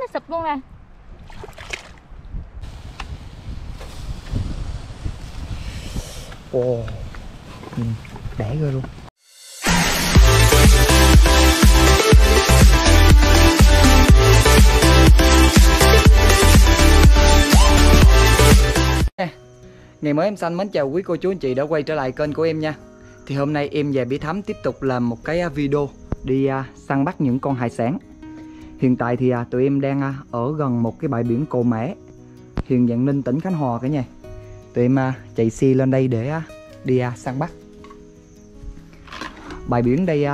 nó sụp luôn nè. Ồ, để rồi luôn. Ngày mới em Xanh mến chào quý cô chú anh chị đã quay trở lại kênh của em nha. Thì hôm nay em về Bỉ Thắm tiếp tục làm một cái video đi săn bắt những con hải sản. Hiện tại thì tụi em đang ở gần một cái bãi biển Cồ Mã, huyện Vạn Ninh, tỉnh Khánh Hòa cả nhà. Tụi em chạy xe lên đây để đi săn bắt. Bãi biển đây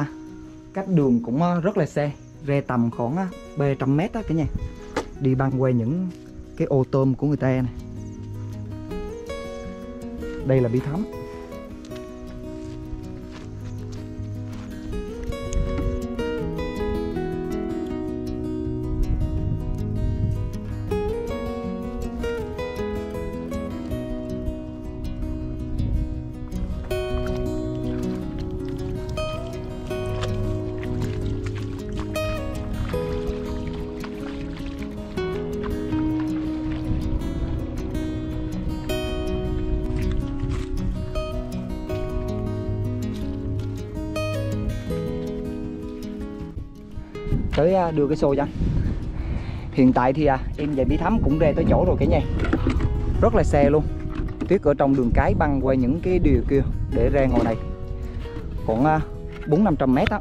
cách đường cũng rất là xa, re tầm khoảng 300 m đó cả nhà. Đi băng qua những cái ô tôm của người ta này. Đây là Bỉ Thắm. Tới đưa cái xô cho anh. Hiện tại thì em về Bỉ Thắm cũng về tới chỗ rồi cả nhà. Rất là xe luôn. Tuyết ở trong đường cái băng qua những cái điều kia để ra ngồi này. Còn 400-500 m đó.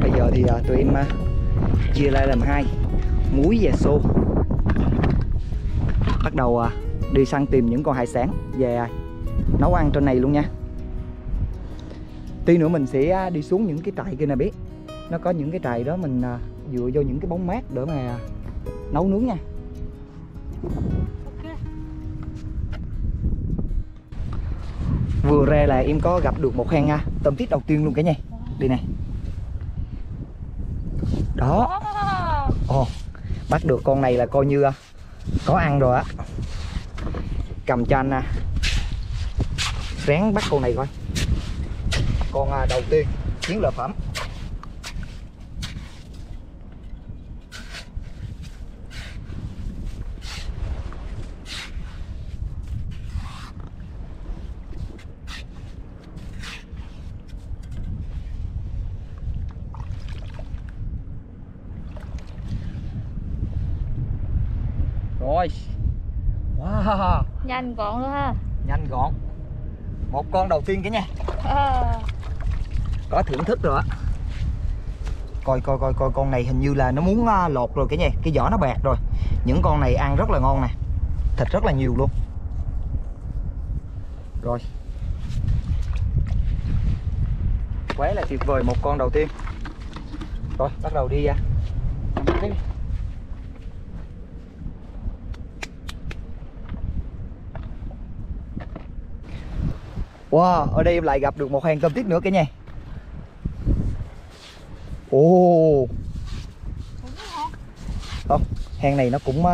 Bây giờ thì tụi em chia lại làm hai, muối và xô. Bắt đầu đi săn tìm những con hải sản về nấu ăn trên này luôn nha. Tí nữa mình sẽ đi xuống những cái trại kia nè bé. Nó có những cái trại đó mình dựa vô những cái bóng mát để mà nấu nướng nha. Okay. Vừa ra là em có gặp được một hang tôm tít đầu tiên luôn cả nhà. Đây nè. Đó. Oh, bắt được con này là coi như có ăn rồi á. Cầm cho anh ráng bắt con này coi. Con đầu tiên chiến lợi phẩm. Rồi. Wow. Nhanh gọn luôn ha. Nhanh gọn. Một con đầu tiên cả nha. Có thưởng thức rồi á. Coi coi coi coi con này hình như là nó muốn lột rồi cả nhà. Cái vỏ nó bạc rồi. Những con này ăn rất là ngon nè. Thịt rất là nhiều luôn. Rồi. Quá là tuyệt vời, một con đầu tiên. Rồi, bắt đầu đi ra. Wow, ở đây em lại gặp được một hàng tôm tít nữa cả nhà. Ồ. Không, hàng này nó cũng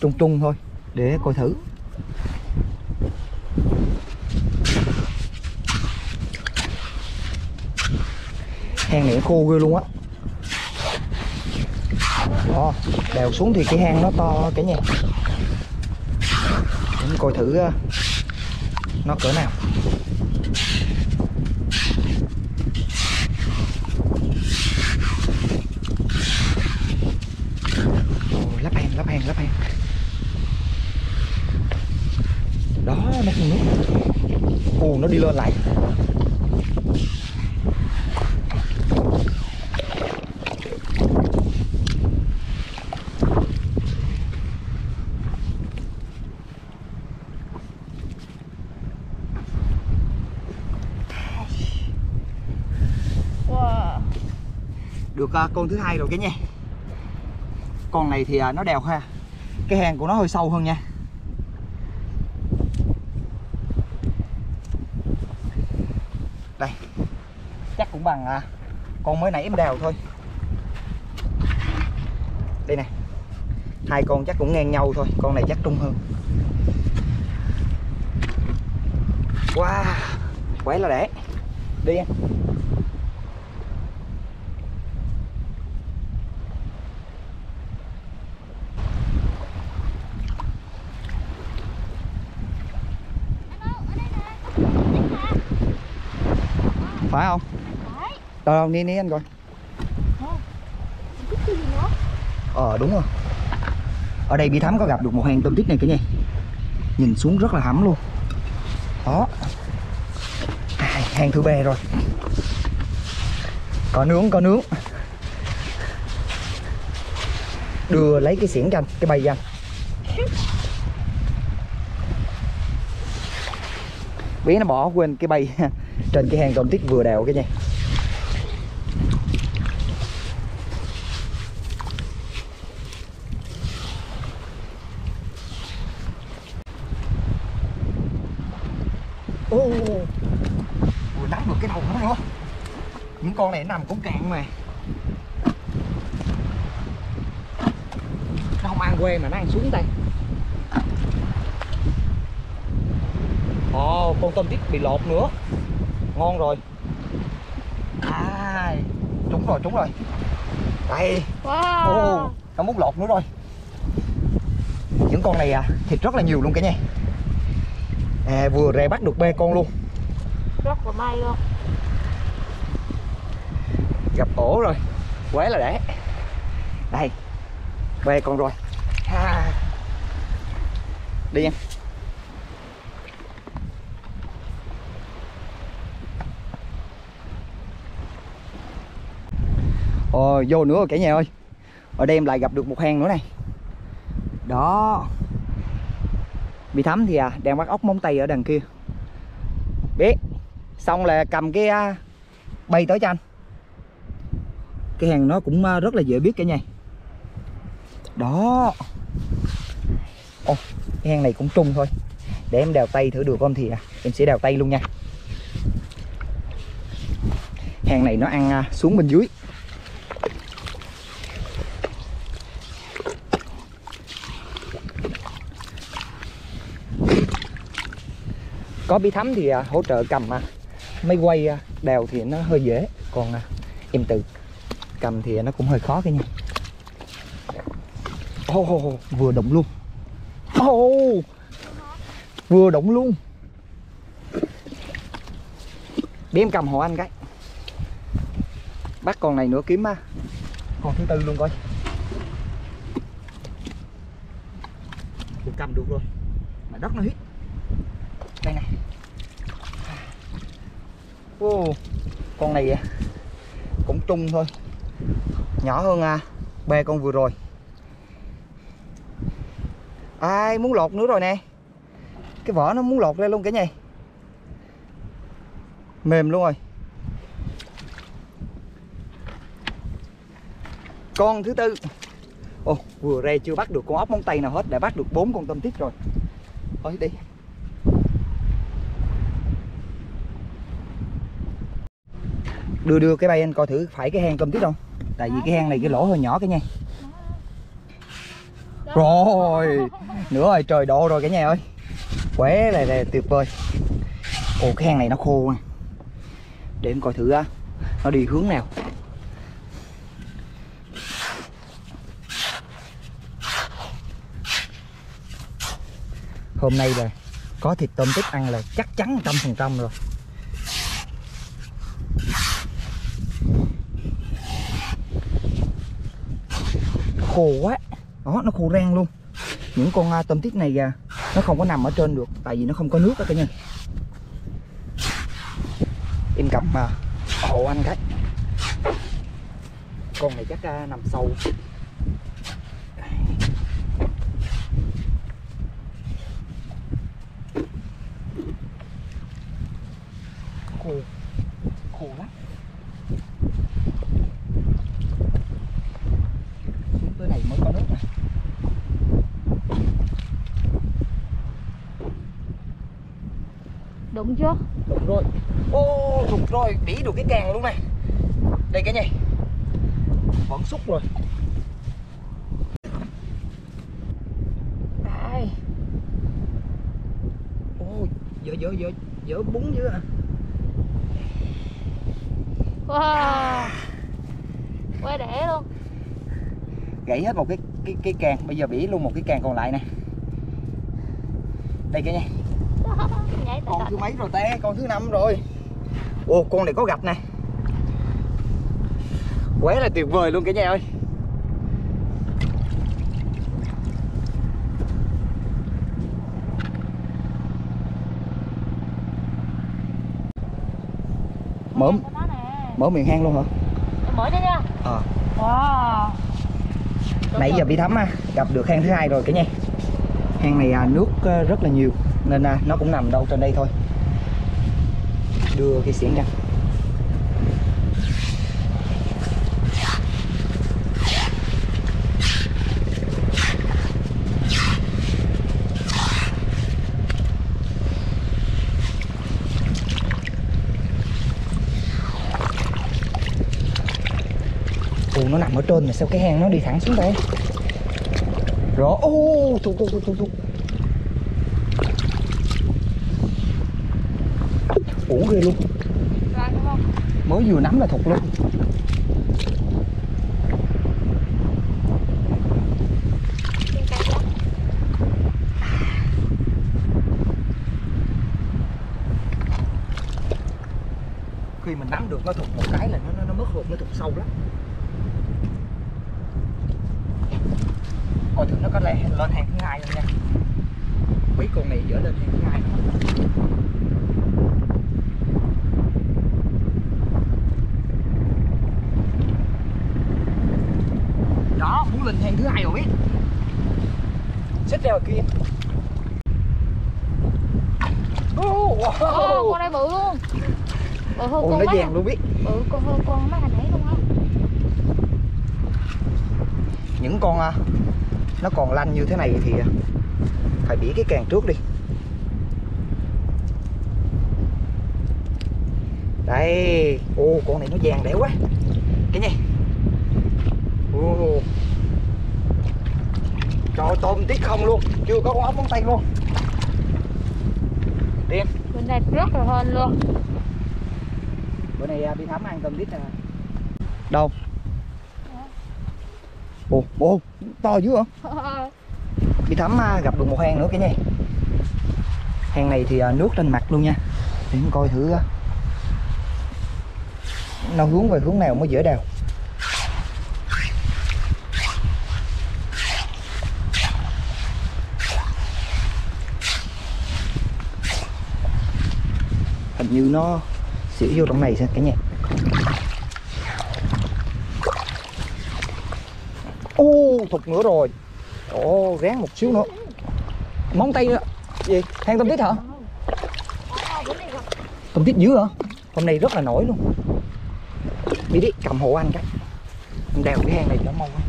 trung trung thôi. Để coi thử. Hàng này khô ghê luôn á. Đó, đèo xuống thì cái hang nó to cả nhà. Để coi thử nó cỡ nào. Lắp hàng. Đó, nó không nước. Ồ, nó đi lên lại. Wow. Được con thứ hai rồi cả nhà. Con này thì nó đèo ha. Cái hang của nó hơi sâu hơn nha. Đây. Chắc cũng bằng con mới nãy em đèo thôi. Đây nè. Hai con chắc cũng ngang nhau thôi. Con này chắc trung hơn. Wow. Quấy là đẻ. Đi em. Phải không? Phải. Đâu đâu, đi anh coi. Đúng rồi. Ở đây Bỉ Thắm có gặp được một hàng tôm tít này cả nhà. Nhìn xuống rất là hẩm luôn. Đó. Hàng thứ ba rồi. Có nướng, có nướng. Đưa lấy cái xẻng cho anh, cái bay cho anh. Bé nó bỏ quên cái bay trên cái hàng tôm tít vừa đào cái nha. Vừa nắm được cái đầu nó luôn. Những con này nằm cũng cạn mà. Nó không ăn quê mà nó ăn xuống đây. Ồ, con tôm tít bị lột nữa. Ngon rồi. À, trúng rồi, trúng rồi. Đây. Wow. Nó mút lột nữa rồi. Những con này à, thịt rất là nhiều luôn cả nha. À, vừa rè bắt được ba con luôn. Rất là may luôn. Gặp ổ rồi. Quá là đẻ. Đây. Ba con rồi. À. Đi em. Ồ, vô nữa rồi cả nhà ơi. Ở đây em lại gặp được một hang nữa này. Đó. Bỉ Thắm thì đang bắt ốc móng tay ở đằng kia. Bé. Xong là cầm cái bay tới cho anh. Cái hàng nó cũng rất là dễ biết cả nhà. Đó. Ồ, cái hàng này cũng trung thôi. Để em đào tay thử được không thì em sẽ đào tay luôn nha. Hàng này nó ăn xuống bên dưới. Có Bỉ Thắm thì hỗ trợ cầm máy quay đào thì nó hơi dễ. Còn em tự cầm thì nó cũng hơi khó cả nha. Oh, vừa động luôn. Vừa động luôn. Để em cầm hộ anh cái. Bắt con này nữa kiếm con thứ tư luôn coi. Tôi cầm được rồi. Mà đất nó hít. Đây này. Wow, con này cũng trung thôi. Nhỏ hơn ba con vừa rồi. Ai muốn lột nữa rồi nè. Cái vỏ nó muốn lột ra luôn cả nhà. Mềm luôn rồi. Con thứ tư. Ồ, vừa ra chưa bắt được con ốc móng tay nào hết. Đã bắt được 4 con tôm tít rồi. Thôi đi. Đưa cái bay anh coi thử phải cái hang tôm tít không. Tại vì cái hang này cái lỗ hơi nhỏ cả nha. Rồi. Nữa rồi, trời độ rồi cả nhà ơi. Quá là tuyệt vời. Ồ, cái hang này nó khô nè. Để em coi thử nó đi hướng nào. Hôm nay là có thịt tôm tít ăn là chắc chắn 100% rồi. Khô quá. Đó, nó khô rang luôn. Những con tôm tít này nó không có nằm ở trên được. Tại vì nó không có nước đó cả nhà. Em cầm mà hộ anh cái. Con này chắc nằm sâu. Khô. Khô lắm. Đụng chưa? Đụng rồi. Ô, đụng rồi, đĩ được cái càng luôn này. Đây cái này. Vẫn xúc rồi. Đây. Ôi, dở búng dữ à. Wow. Quá đẻ luôn. Gãy hết một cái càng, bây giờ bỉ luôn một cái càng còn lại nè. Đây cái này. Con thứ mấy rồi ta, con thứ 5 rồi. Ồ, con này có gạch nè, quá là tuyệt vời luôn cả nhà ơi. Mở miệng hang luôn hả? Mở chứ nha. Wow. Nãy giờ bị thấm ha, gặp được hang thứ hai rồi cả nhà. Hang này nước rất là nhiều nên nó cũng nằm đâu trên đây thôi. Đưa cái xiển ra. Ủa, nó nằm ở trên mà sao cái hang nó đi thẳng xuống đây? Rõ. Ô, thu. Ủa ghê luôn. Mới vừa nắm là thụt luôn. Khi mình nắm được nó thụt một cái là nó mất hụt, nó thụt sâu lắm. Coi thử nó có lẽ lên hàng thứ hai luôn nha. Mấy con này dỡ lên hàng thứ hai nữa. Đó, muốn lên hàng thứ hai rồi biết. Xích ra kia. Oh, wow. Con này bự luôn. Bự hơn con nó vàng luôn biết. Bự con hơn con mấy hồi nãy luôn á. Những con nó còn lanh như thế này thì phải bỉ cái càng trước đi. Đây, ô con này nó vàng đẻo quá. Cái này. Ô. Trời ơi, tôm tiếc không luôn, chưa có con ốc móng tay luôn. Điên. Bữa nay rất là hên luôn. Bữa nay đi thám ăn tôm tít nè. Đâu? Ồ, to dữ không? Bị thấm gặp được một hang nữa cả nhà. Hang này thì nước trên mặt luôn nha. Để mình coi thử nó hướng về hướng nào mới dễ đào. Hình như nó xỉu vô trong này xem cả nhà. Thụt nữa rồi. Ồ, ráng một xíu nữa. Móng tay nữa. Gì? Hang tôm tít hả? Tôm tít dữ hả? Hôm nay rất là nổi luôn. Đi đi, cầm hộ anh cái. Mình đào cái hang này cho mau quá.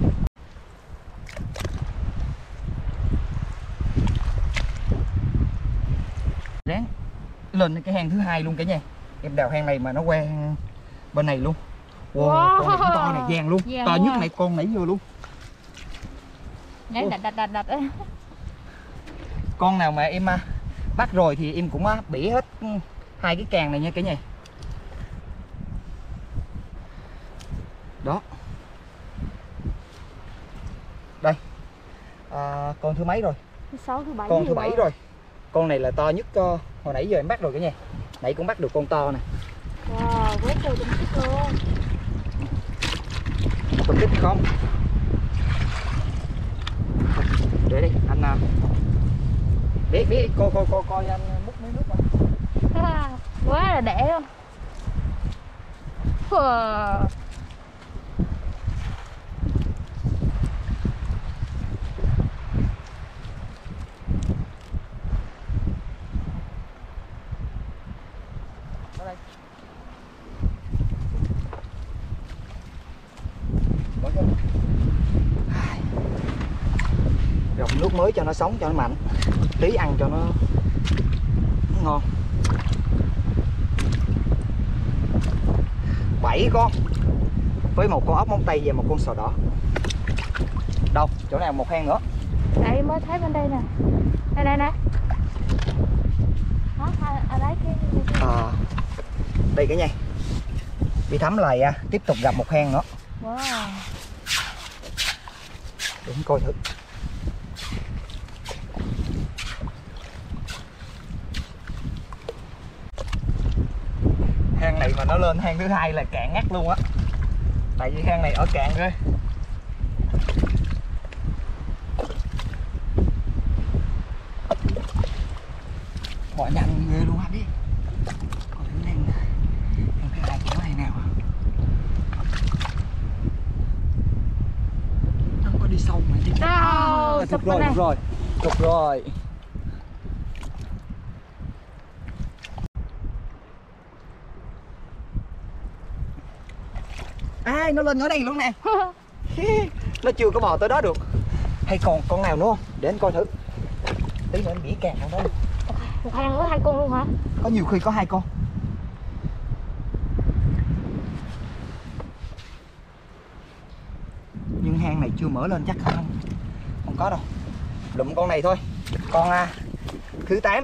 Ráng lên cái hang thứ hai luôn cả nhà. Em đào hang này mà nó qua bên này luôn. Wow, con này cũng to này, vàng luôn. To nhất này con nãy vừa luôn. Đặt. Con nào mà em bắt rồi thì em cũng bỉ hết hai cái càng này nha cả nhà. Đó. Đây. Con thứ mấy rồi? Thứ 6, thứ 7. Con thứ 7 rồi. Con này là to nhất hồi nãy giờ em bắt rồi cả nhà. Nãy cũng bắt được con to nè. Wow, quét vô tôm tít luôn. Tôm tít không? Để đi, anh biết coi anh múc mấy nước mà. Quá là đẻ luôn. Nước mới cho nó sống, cho nó mạnh. Tí ăn cho nó ngon. 7 con. Với một con ốc móng tay và một con sò đỏ. Đâu? Chỗ nào một hang nữa. Đây mới thấy bên đây nè. Đây đây nè. Đó, lấy cái... Đây cả nhà. Bị thấm lại tiếp tục gặp một hang nữa. Wow. Để coi thử. nó lên hang thứ hai là cạn ngắt luôn á, tại vì hang này ở cạn rồi. Bỏ nhanh ghê luôn anh đi. Còn đến hang thứ hai kiểu này nào hả? Không có đi sâu mà đi. Oh, thục rồi, thục rồi, thục rồi. À, nó lên ở đây luôn nè. Nó chưa có bò tới đó được. Hay còn con nào nữa không? Để anh coi thử. Tí nữa anh bỉa càng không đó. Một hang nữa hai con luôn hả? Có nhiều khi có hai con. Nhưng hang này chưa mở lên chắc không. Không có đâu. Lụm con này thôi. Con thứ 8.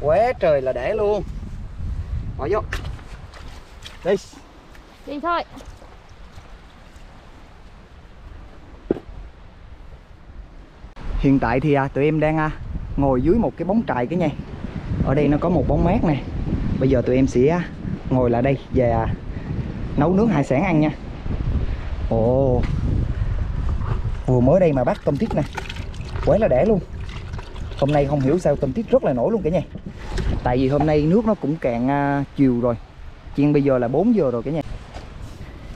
Quá trời là để luôn. Bỏ vô. Đi. Đi thôi. Hiện tại thì tụi em đang ngồi dưới một cái bóng trại cái nha. Ở đây nó có một bóng mát này. Bây giờ tụi em sẽ ngồi lại đây về nấu nướng hải sản ăn nha. Ồ. Vừa mới đây mà bắt tôm tít nè. Quá là đẻ luôn. Hôm nay không hiểu sao tôm tít rất là nổi luôn cả nhà. Tại vì hôm nay nước nó cũng cạn chiều rồi. Chiên bây giờ là 4 giờ rồi cả nhà.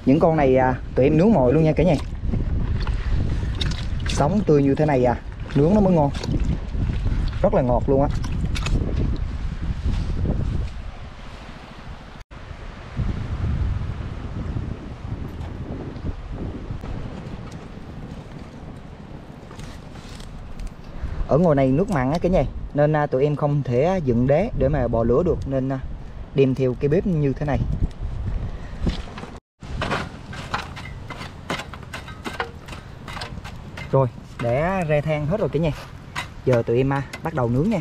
Những con này tụi em nướng mồi luôn nha cả nhà. Sống tươi như thế này nướng nó mới ngon. Rất là ngọt luôn á. Ở ngoài này nước mặn á cả nhà, nên tụi em không thể dựng đế để mà bò lửa được, nên đem theo cái bếp như thế này. Rồi, để rê than hết rồi cả nhà. Giờ tụi em bắt đầu nướng nha.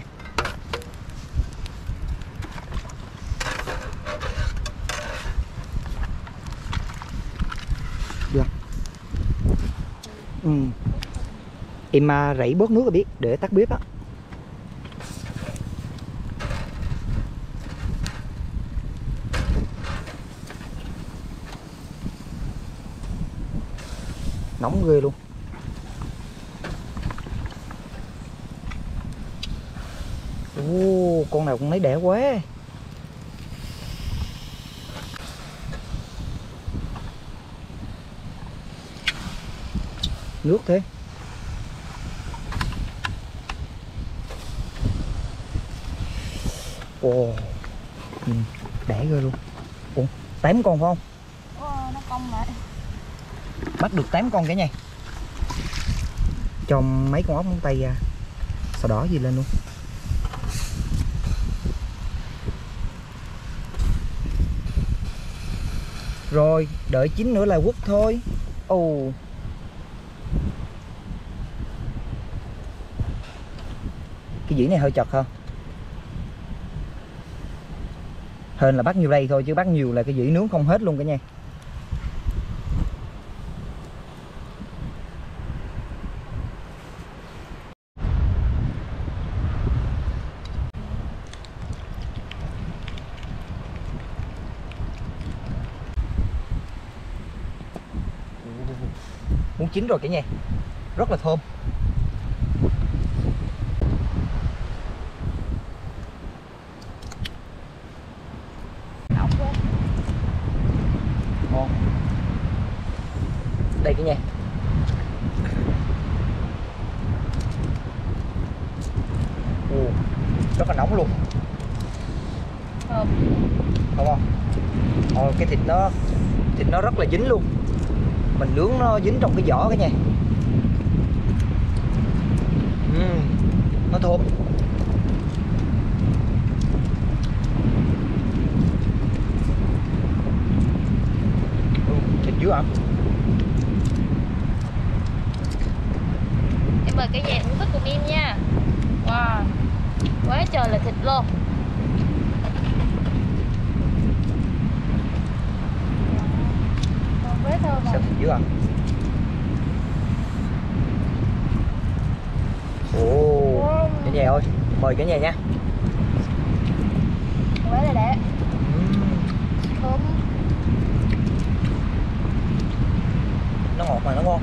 Được. Em rảy bớt nước là biết để tắt bếp á. Nóng ghê luôn. Ô, con nào cũng lấy đẻ quá. Nước thế. Ồ, đẻ ghê luôn. Ủa, 8 con phải không? Ồ, nó cong lại. Bắt được 8 con cả nhà. Cho mấy con ốc móng tay sò đỏ gì lên luôn. Rồi, đợi chín nữa là quất thôi. Ồ. Cái dĩa này hơi chật hả? Hên là bắt nhiêu đây thôi, chứ bắt nhiều là cái dĩa nướng không hết luôn cả nhà. Muốn chín rồi cả nhà. Rất là thơm. Đây cả nhà. Ồ, rất là nóng luôn. Thơm. Thơm không? Ồ, cái thịt nó rất là dính luôn. Mình nướng nó dính trong cái vỏ cả nhà. Nó thơm. Thịt dữ hả? Mời cả nhà thưởng thức cùng em nha. Wow, quá trời là thịt luôn. Quá thơm. Sao thịt dữ à? Ồ. Mời cả nhà nha. Quá là đẹp. Nó ngọt mà nó ngon.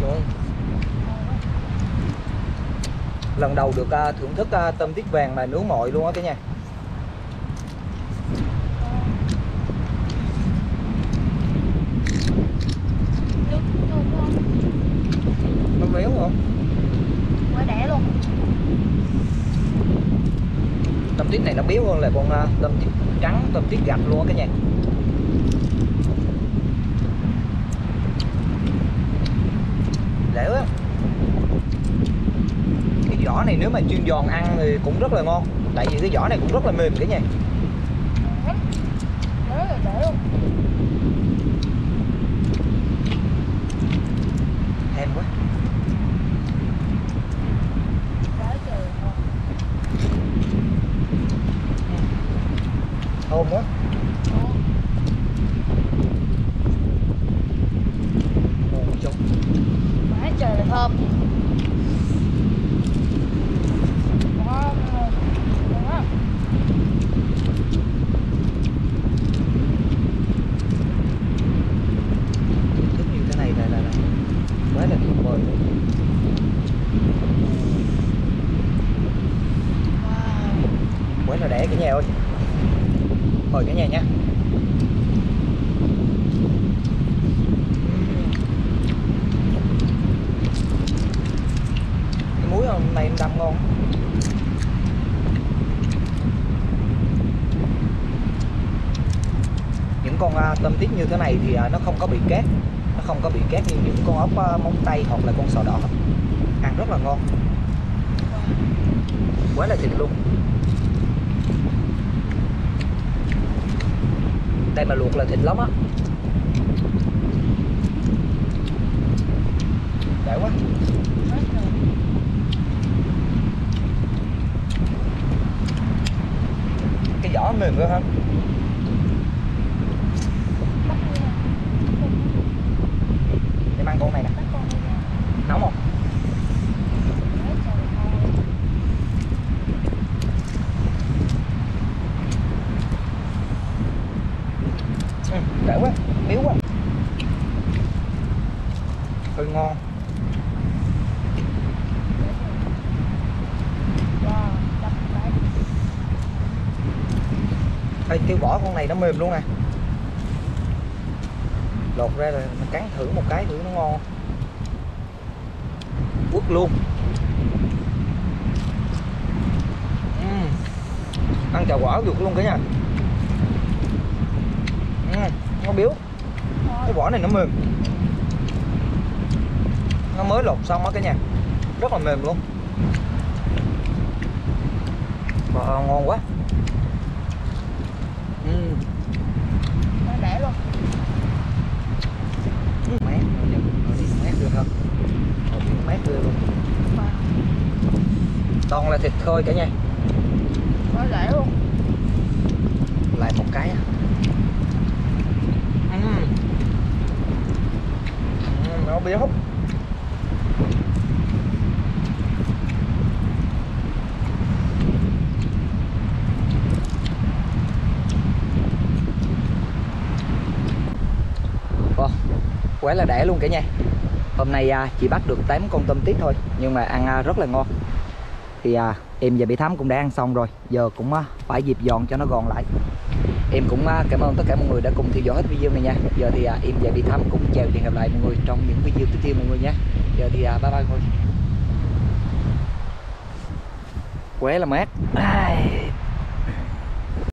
Trời. Lần đầu được thưởng thức tôm tiết vàng mà nướng mọi luôn á cả nhà. Nó béo không? Quá đẻ luôn. Tôm tiết này nó béo hơn là con tôm tiết trắng, tôm tiết gạch luôn á cả nhà. Dẻo á. Cái vỏ này nếu mà chiên giòn ăn thì cũng rất là ngon. Tại vì cái vỏ này cũng rất là mềm cả nhà. Thèm quá. Thơm quá. Thơm. Rất nhiều cái này là quá là tuyệt vời. Quá là đẻ cả nhà ơi. Mời cả nhà nha. Hôm nay em đâm ngon. Những con tôm tiết như thế này thì nó không có bị cát. Nó không có bị cát như những con ốc móng tay hoặc là con sò đỏ. Ăn rất là ngon. Quá là thịt luôn. Đây mà luộc là thịt lắm á. Đã quá. Vỏ mềm nữa hả? Em ăn con này nè. Nóng không? Đỡ quá, béo quá. Hơi ngon. Ê, cái vỏ con này nó mềm luôn nè. Lột ra rồi mình cắn thử một cái thử nó ngon. Quất luôn. Ăn chả quả được luôn cả nhà. Nó biếu. Cái vỏ này nó mềm. Nó mới lột xong á cả nhà. Rất là mềm luôn. Ngon quá. Để luôn. Mát luôn. Mát được không? Mát được luôn. Toàn là thịt thôi cả nhà. Quá rẻ luôn. Lại một cái. Nó béo hút. Quá là đẻ luôn cả nhà. Hôm nay chỉ bắt được 8 con tôm tiết thôi, nhưng mà ăn rất là ngon. Thì em và Mỹ Thắm cũng đã ăn xong rồi. Giờ cũng phải dịp dọn cho nó gọn lại. Em cũng cảm ơn tất cả mọi người đã cùng theo dõi hết video này nha. Giờ thì em và Mỹ Thắm cũng chào hẹn gặp lại mọi người trong những video tiếp theo mọi người nha. Giờ thì bye bye mọi người. Quá là mát.